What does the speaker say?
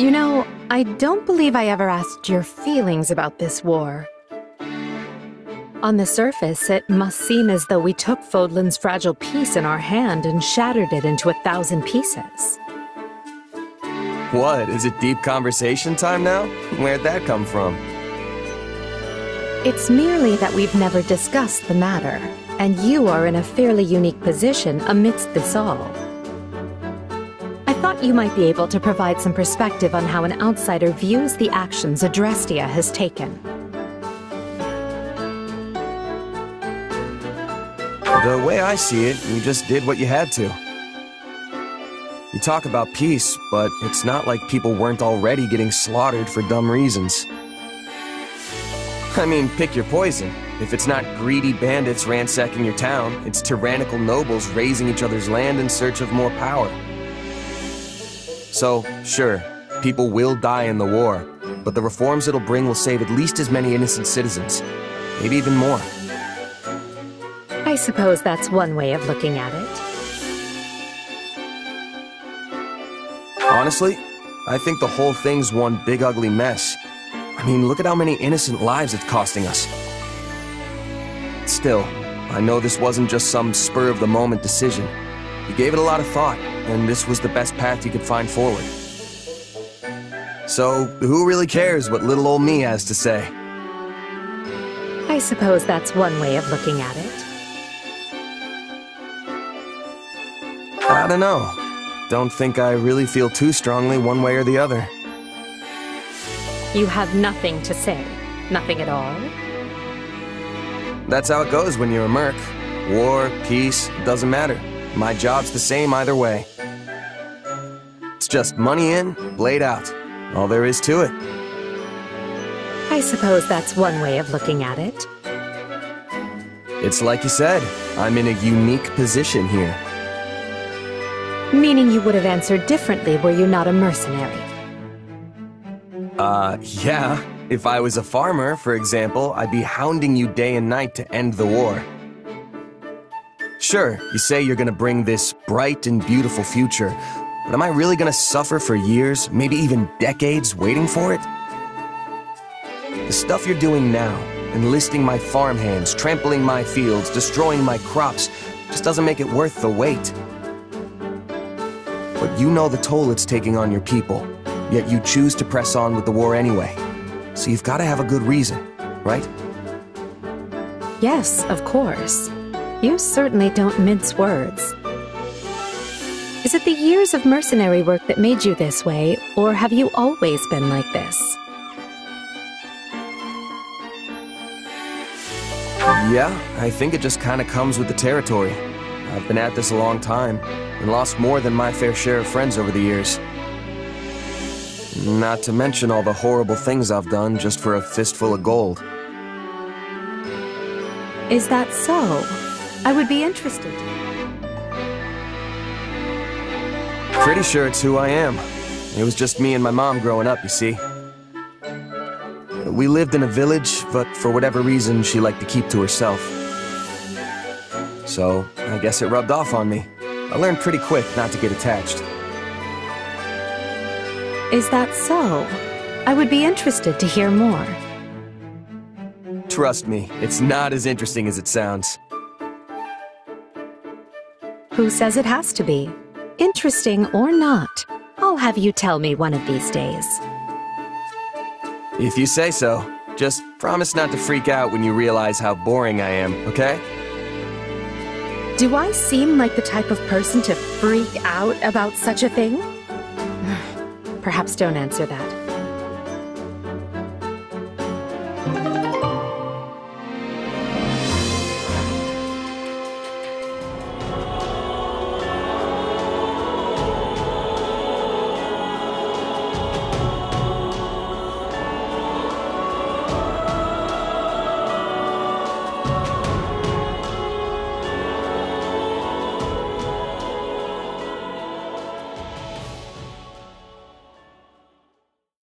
You know, I don't believe I ever asked your feelings about this war. On the surface, it must seem as though we took Fódlan's fragile piece in our hand and shattered it into 1,000 pieces. What? Is it deep conversation time now? Where'd that come from? It's merely that we've never discussed the matter, and you are in a fairly unique position amidst this all. I thought you might be able to provide some perspective on how an outsider views the actions Adrestia has taken. The way I see it, you just did what you had to. You talk about peace, but it's not like people weren't already getting slaughtered for dumb reasons. I mean, pick your poison. If it's not greedy bandits ransacking your town, it's tyrannical nobles raising each other's land in search of more power. So, sure, people will die in the war, but the reforms it'll bring will save at least as many innocent citizens, maybe even more. I suppose that's one way of looking at it. Honestly, I think the whole thing's one big ugly mess. I mean, look at how many innocent lives it's costing us. Still, I know this wasn't just some spur-of-the-moment decision. You gave it a lot of thought, and this was the best path you could find forward. So, who really cares what little old me has to say? I suppose that's one way of looking at it. I don't know. Don't think I really feel too strongly one way or the other. You have nothing to say. Nothing at all? That's how it goes when you're a merc. War, peace, doesn't matter. My job's the same either way. It's just money in, blade out. All there is to it. I suppose that's one way of looking at it. It's like you said, I'm in a unique position here. Meaning you would have answered differently were you not a mercenary? Yeah. If I was a farmer, for example, I'd be hounding you day and night to end the war. Sure, you say you're gonna bring this bright and beautiful future, but am I really gonna suffer for years, maybe even decades, waiting for it? The stuff you're doing now, enlisting my farmhands, trampling my fields, destroying my crops, just doesn't make it worth the wait. But you know the toll it's taking on your people, yet you choose to press on with the war anyway. So you've gotta have a good reason, right? Yes, of course. You certainly don't mince words. Is it the years of mercenary work that made you this way, or have you always been like this? Yeah, I think it just kind of comes with the territory. I've been at this a long time, and lost more than my fair share of friends over the years. Not to mention all the horrible things I've done just for a fistful of gold. Is that so? I would be interested. Pretty sure it's who I am. It was just me and my mom growing up, you see. We lived in a village, but for whatever reason, she liked to keep to herself. So, I guess it rubbed off on me. I learned pretty quick not to get attached. Is that so? I would be interested to hear more. Trust me, it's not as interesting as it sounds. Who says it has to be? Interesting or not, I'll have you tell me one of these days. If you say so, just promise not to freak out when you realize how boring I am, okay? Do I seem like the type of person to freak out about such a thing? Perhaps don't answer that.